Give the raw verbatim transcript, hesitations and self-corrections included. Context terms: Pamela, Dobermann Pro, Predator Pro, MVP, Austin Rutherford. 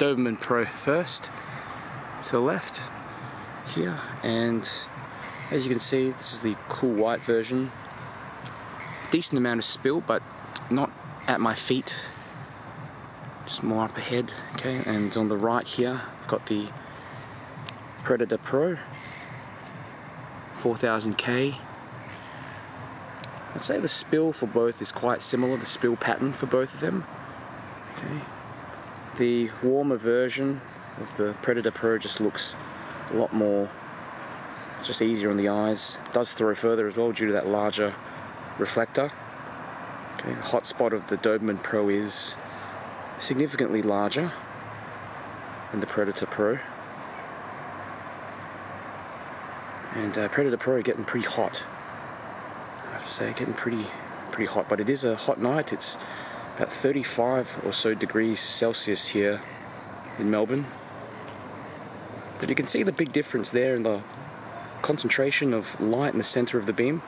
Dobermann Pro first, to the left here, and as you can see, this is the cool white version. Decent amount of spill, but not at my feet, just more up ahead. Okay, and on the right here, I've got the Predator Pro four thousand K. I'd say the spill for both is quite similar, the spill pattern for both of them. Okay. The warmer version of the Predator Pro just looks a lot more, just easier on the eyes. It does throw further as well due to that larger reflector. Okay. The hot spot of the Dobermann Pro is significantly larger than the Predator Pro. And uh, Predator Pro getting pretty hot. I have to say, getting pretty pretty hot, but it is a hot night. It's about thirty-five or so degrees Celsius here in Melbourne. But you can see the big difference there in the concentration of light in the center of the beam.